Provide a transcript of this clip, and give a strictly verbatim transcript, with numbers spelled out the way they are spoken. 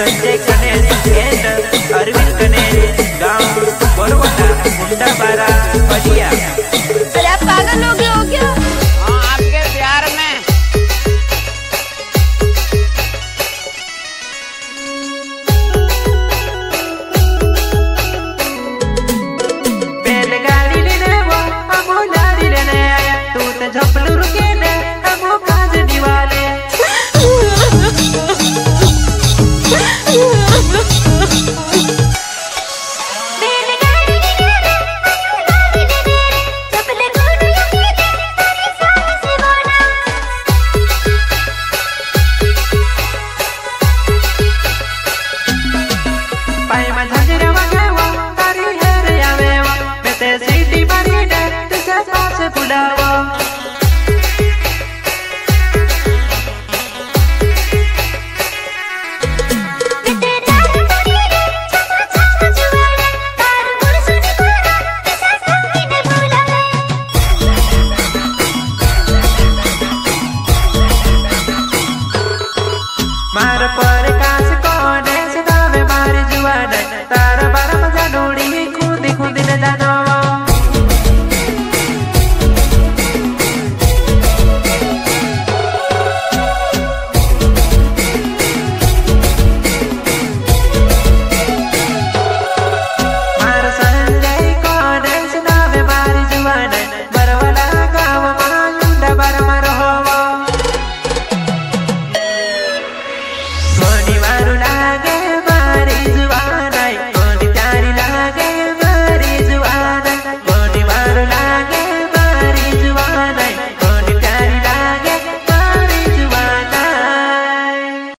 Sanjay Ganesh and Arvind Ganesh, गाँव बड़ोटा मुंडा बारा बलिया। अरे आप पागल हो गए हो क्या? हाँ, आपके प्यार में। बैलगाड़ी लेने वो हम लाड़ी लेने आया, तू तो झपलू रुके ने हम काज दीवाने। No.